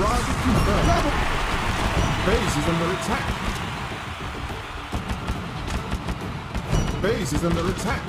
Roger confirmed. Base is under attack. Base is under attack.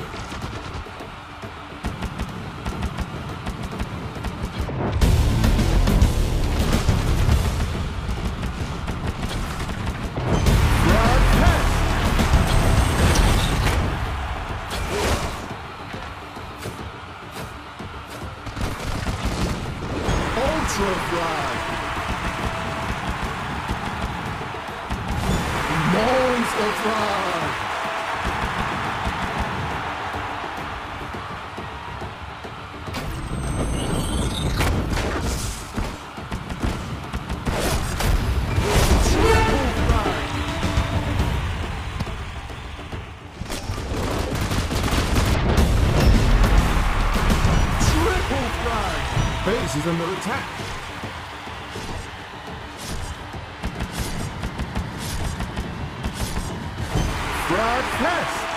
Base is under attack. Broadcast.